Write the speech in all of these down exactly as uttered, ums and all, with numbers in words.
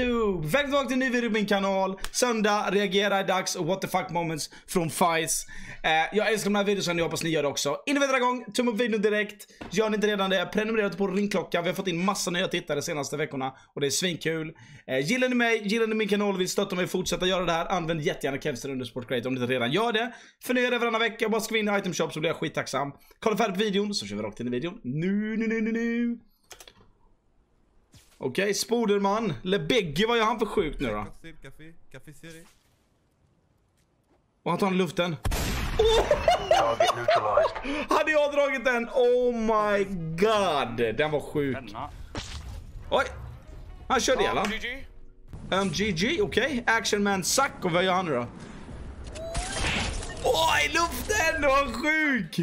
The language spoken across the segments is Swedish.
YouTube! Välkommen tillbaka till en ny video på min kanal. Söndag, reagera i dags och what the fuck moments från Faiz. eh, Jag älskar de här videorna, jag hoppas ni gör det också. Innan vi drar igång, tum upp videon direkt. Gör ni inte redan det, prenumerera på ringklockan. Vi har fått in massa nya tittare de senaste veckorna och det är svinkul. eh, Gillar ni mig, gillar ni min kanal och vill stötta mig och fortsätta göra det här, använd jättegärna Kevster under Sport Creator om ni inte redan gör det. För nu är det varannan vecka, bara skriv in i item shop så blir jag skittacksam. Kolla färdigt på videon så kör vi rakt till videon. Nu, nu, nu, nu, nu. Okej, okay, Spoderman. Lebegge, vad gör han för sjukt nu då? Och han tar en luften. Oh! Hade jag dragit den? Oh my god. Den var sjuk. Oj. Han körde hela. Um, G G, okej. Okay. Action man suck. Och vad gör han nu då? Oj, luften. Den var sjuk.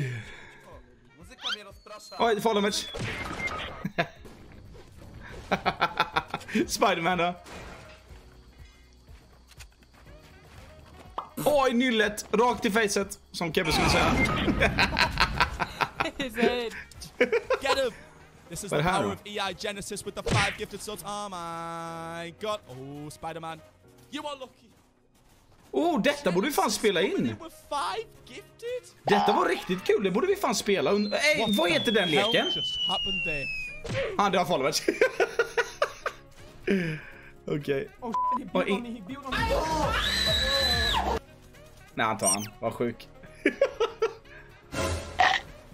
Oj, follow match. Spiderman då. Oj, nyllet. Rakt i facet. Som Kevin skulle säga. Get up. This is the power of E I Genesis with the five gifted sons. Oh my god. Oh, Spiderman. You are lucky. Oh, detta borde vi fan spela in. Detta var riktigt kul. Det borde vi fan spela. Ey, vad heter den leken? Han, det har followers. Okej. Åh, nej, han tar han. Vad sjuk.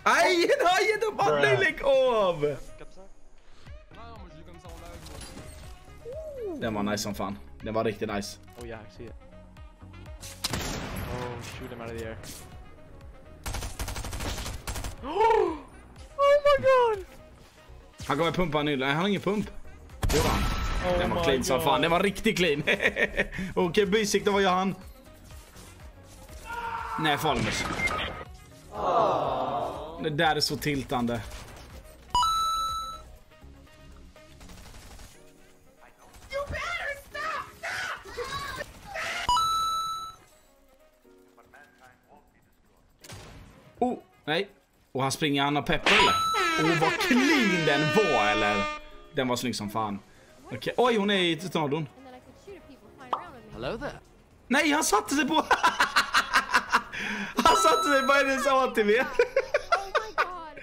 Aj, nej, då bara lägg av. Den var nice som fan. Den var riktigt nice. Oh yeah, I see it. Oh, shoot him out of the air. Oh, oh my god. Han kommer pumpa nu. Nej, han har ingen pump. Jo, han. Oh, den var clean som fan. Den var riktigt clean. Okej, bysik, då var jag han. Nej, Falmers. Oh. Det där är så tiltande. You better stop, stop, stop, stop. Oh, nej. Och han springer, han har peppar eller? Åh, oh, vad clean den var, eller? Den var snygg som fan. Okej. Oj, hon är i tornadon. Hello there. Nej, han satte sig på... han satte sig på hennes A T V. Oh my god.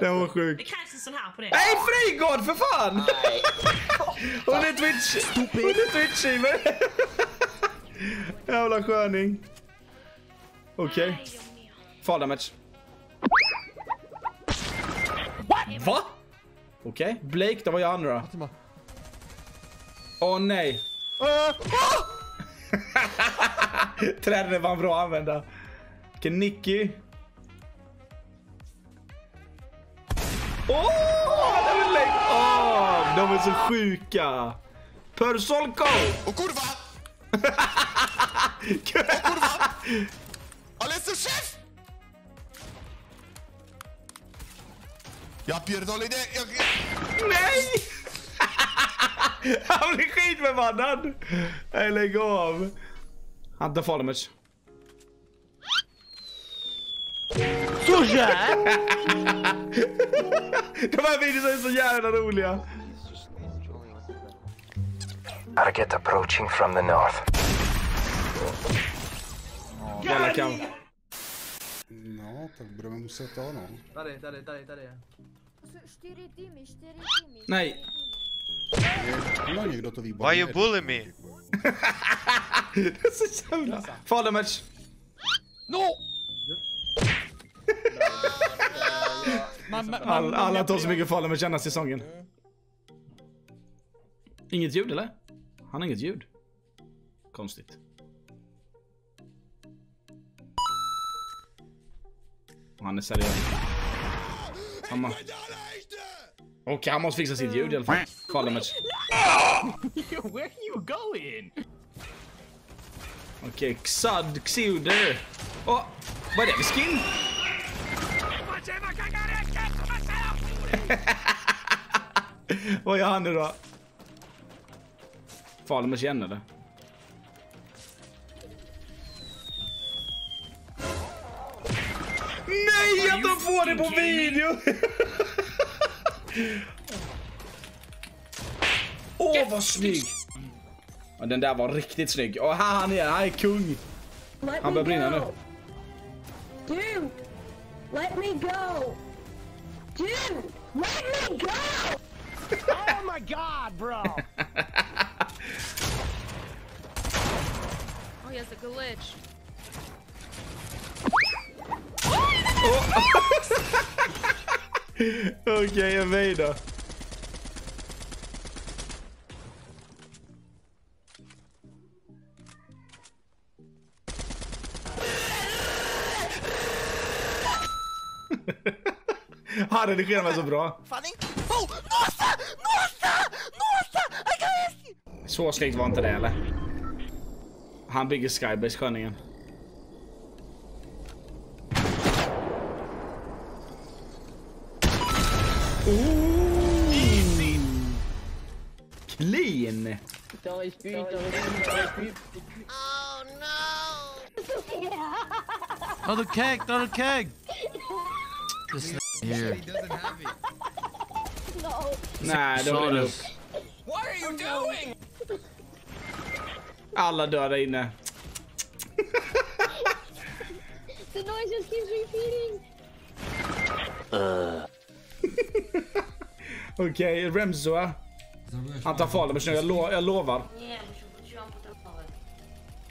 Den var sjuk. Det kanske sån här på det. Nej, Frigård, för fan! Hon är Twitch. Hon är Twitch-streamer. Jävla sköning. Okej. Okay. Fall damage. Va? Okej, okay. Blake, det var jag andra. Åh oh, nej. Uh, oh! Träden var bra att använda. Okej, okay, Nicky. Åh, oh, det var Blake. Åh, de är så sjuka. Persolko. Och kurva. Och kurva. Alldeles så chef. Jag pierdol idé. Jag... Nej! Han blir skitförbannad. Nej, lägg av. Han tar farmers. Såja! De här videorna är så jävla roliga. Target approaching from the north. Jävla kamp. No, tak budeme muset to, no. Tady, tady, tady, tady je. Čtyři týmy, čtyři týmy. Nej. No, někdo to výborně. Why you bully me? To se čemná. Fall damage. No! Alla tar så mycket fall damage denna säsongen. Inget ljud, eller? Han har inget ljud. Konstigt. Han är seriös. Han må... Okej, okay, han måste fixa sitt ljud i alla fall. Kolla match. Where are you going? Okej, okay, Xad, Xuder. Åh, oh, vad är det för skin? Vad gör han nu då? Falmers igen eller? Nej, att de får det på video! Åh, oh, vad snygg! Och den där var riktigt snygg. Och här han är, han är kung. Han börjar brinna nu. Dude, let me go. Dude, let me go. Oh my god, bro. Oh, he has a glitch. Okej, okay, jag vänder. Ah, det sker mig så bra. Fanning. Oh, nossa! Nossa! Nossa! Så snyggt var inte det, eller? Han bygger skybase sköningen. Oh. Easy. Clean. Oh no. Yeah. Another keg, another keg. This here. He doesn't have it. No. Nah, don't look. What are you doing? Alla dör inne. The noise just keeps repeating. Uh. Okej, okay, Remzo. Han tar fall, men jag, lo jag lovar. Nej, jag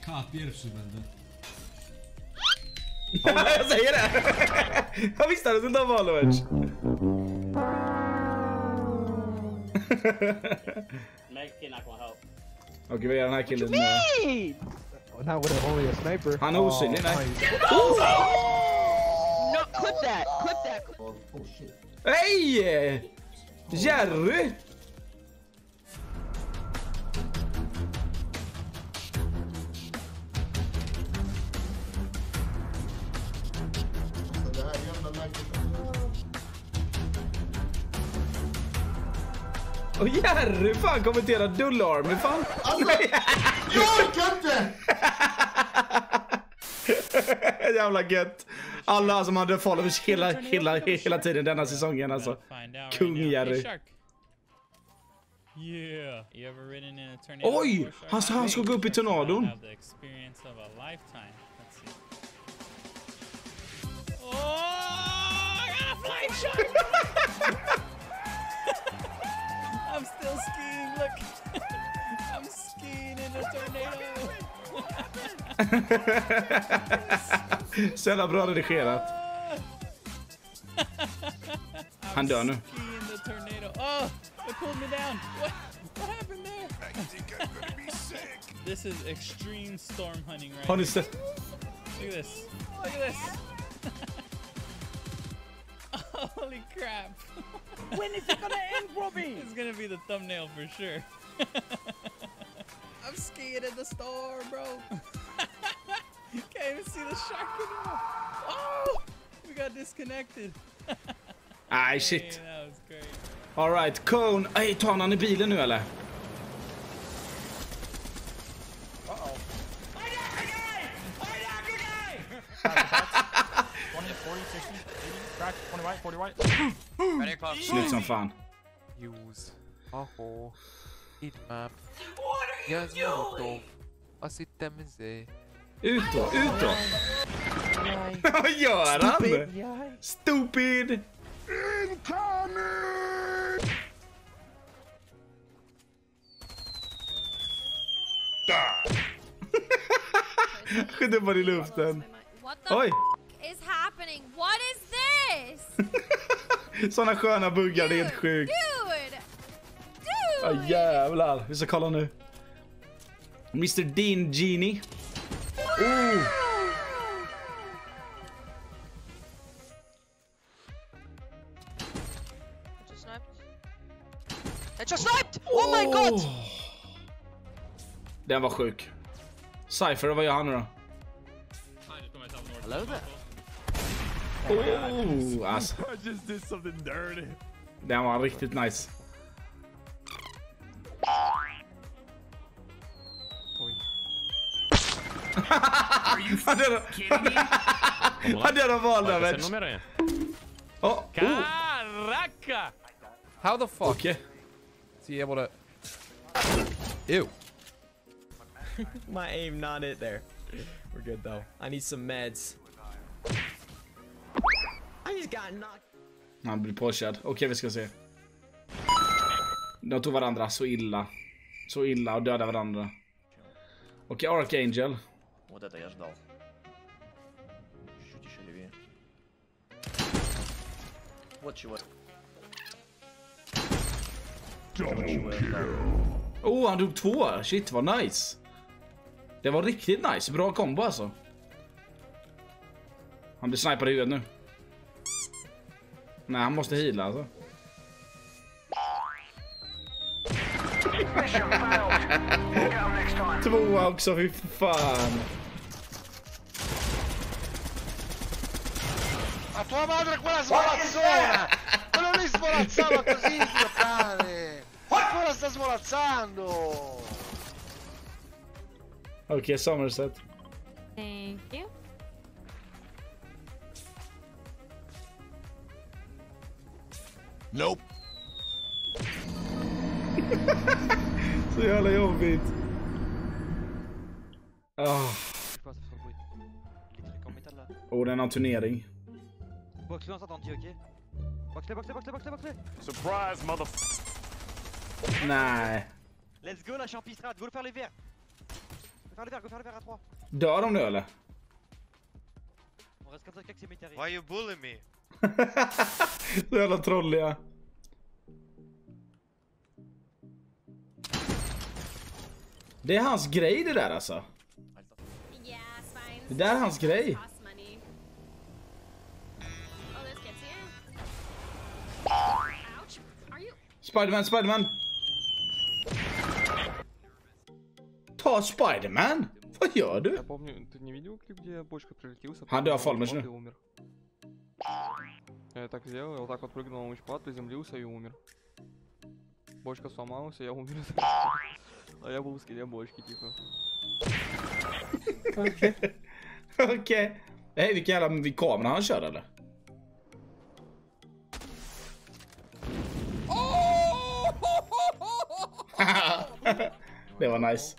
köper inte. Jag säger det. Jag visste att du inte var Lovic. Okej, vi gör den här killen nu. Not with only a sniper. Han är osynlig, nej. No, clip that, clip that. Oh shit. Hey! Jerry! Åh oh, Jerry, fan kommentera dullarm, men fan. Alltså, jag kan inte! Jävla gött. Alla som hade followers hela, hela, hela tiden denna säsongen alltså. Kung Jerry. Oj! Han, han ska gå upp i tornadon. I'm still skiing, look. I'm skiing in a tornado. Så jävla bra redigerat. Han dör nu. Oh, it pulled me down. What, what happened there? I think I'm gonna be sick. This is extreme storm hunting right Honest. Here. Look at this. Look at this. Holy crap. When is it gonna end, Robbie? It's gonna be the thumbnail for sure. I'm skiing in the storm, bro. You can't even see the shark anymore. Oh, we got disconnected. Ah, shit. That was great. All right, Cone. Hey, tar han i bilen nu eller? Uh oh. I knocked a guy. I knocked a guy. twenty, forty, sixty, eighty, crack, twenty right, forty right. Ready, close. Snyggt som fan. Use. Haha. Hit map. What are you doing? Jag sitter med sig. Ut då, ut då! Vad gör han? Stupid! Stupid. Incoming! Skjuter bara i luften. Oj! Is happening? What is this? Såna sköna buggar, det är helt sjukt. Dude! Dude! Åh jävlar, vi ska kolla nu. mister Dean Genie. Ooh. I just sniped. I just sniped! Oh, oh my god! Den var sjuk. Cypher, vad gör han nu då? Hello there. Oh, ass. I just did something dirty. Den var riktigt nice. Are you kidding me? Han dödade valen, vet du? Åh, Caraca! How the fuck? Okej. Okay. See, jag borde... Ew. My aim not it there. We're good though. I need some meds. I just got knocked. Han blir påkörd. Okej, vi ska se. De tog varandra så illa. Så illa och dödade varandra. Okej, Archangel. Вот это я ждал. Чуть еще левее. Вот чего. Oh, han dog två. Shit, vad nice. Det var riktigt nice. Bra kombo alltså. Han blir snipad i huvudet nu. Nej, han måste heala alltså. Tvåa också, fy fan. A tua madre quella svolazzona! Quello lì svolazzava così, mio cane! Quella sta svolazzando! Okej, Somerset. Thank you. Nope. Så jävla jobbigt. Åh, oh, den har turnering. Backle, backle, backle, backle, backle. Surprise, mother... Nej. Let's go la champistrade, gå och fär les verts. Fär les verts, gå fär les verts à trois. Dör de nu eller? Why are you bullying me? Så jävla trolliga. Det är hans grej det där alltså. Det där är hans grej. Spiderman, Spiderman. Ta Spiderman. Vad gör du? Han dör Falmers nu. Я так сделал, я вот так вот прыгнул на мучпад, приземлился и умер. Бочка сломалась, и я умер. А я был в скеле бочки, типа. Okej. Okej. Ey, vilken jävla kamera han kör, eller? Det var nice.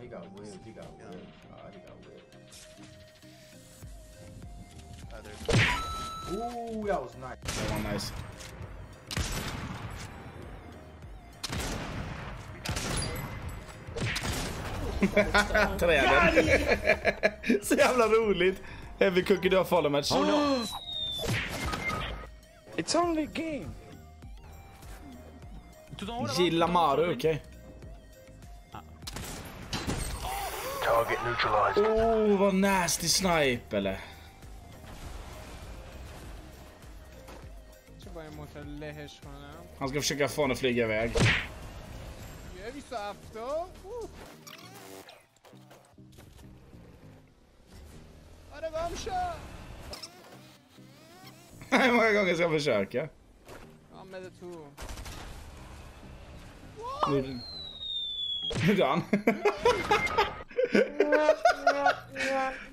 He got weird, he got weird. He got weird. Ooh, that was nice. That one nice. Träden. Så jävla roligt. Heavy Cookie dör follow match. Oh no. It's only game. Gilla Maru, okej. Target neutralized. Oh, vad nasty snipe eller? Han ska försöka få honom flyga iväg. Hur många gånger ska jag försöka? Nu dör han.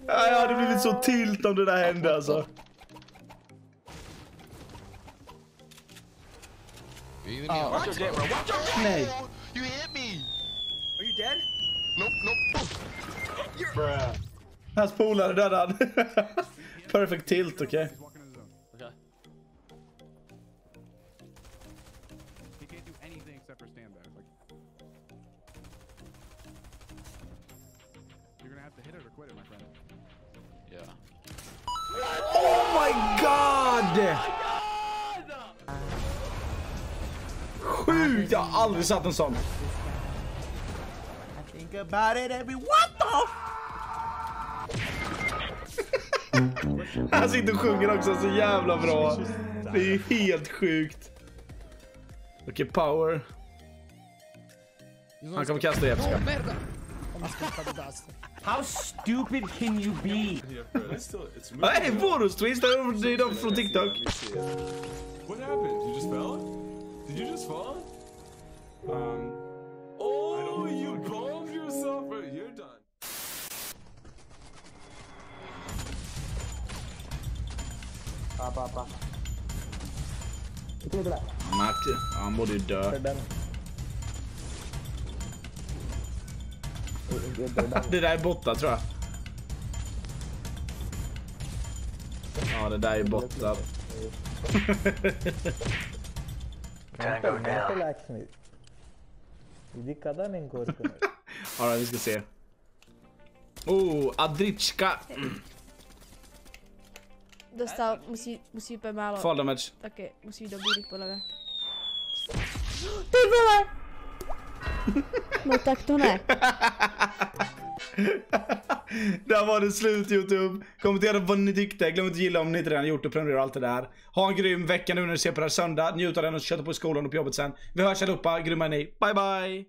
Jag hade blivit så tilt om det där hände alltså. You oh, watch your game, bro. Watch your game. No. You hit me. Are you dead? Nope, nope. You're... Bruh. Hans polare dödade han. Perfect tilt, okej. Okay. Okay. He can't do anything except for stand there. Like... You're gonna have to hit it or quit it, my friend. Yeah. Oh my god! Sjukt, jag har aldrig satt en sån. I think about it every... What the... Han sitter och sjunger också så jävla bra. Det är ju helt sjukt. Okej, okay, power. Han kommer kasta i Epska. How stupid can you be? Nej, bonus twist. Det är de från TikTok. What happened? You just fell? Did you just fall? Um, oh, you bombed yourself, bro. You're done. Ba, ba, ba. I'm not. I'm gonna die. Det där är borta, tror jag. Ja, det där är borta. Tango down. Alright, vi ska se. Oh, Adrichka. Dostal, musí, musí úplně málo. Fall damage. Taky, musí dobít, podle mě. Ty vole! No tak to ne. Där var det slut, YouTube. Kommentera vad ni tyckte. Glöm inte att gilla om ni inte redan gjort och prenumerera allt det där. Ha en grym vecka nu när ni ser på det här söndag. Njut av den och köta på i skolan och på jobbet sen. Vi hörs allihopa, grymma ni. Bye bye!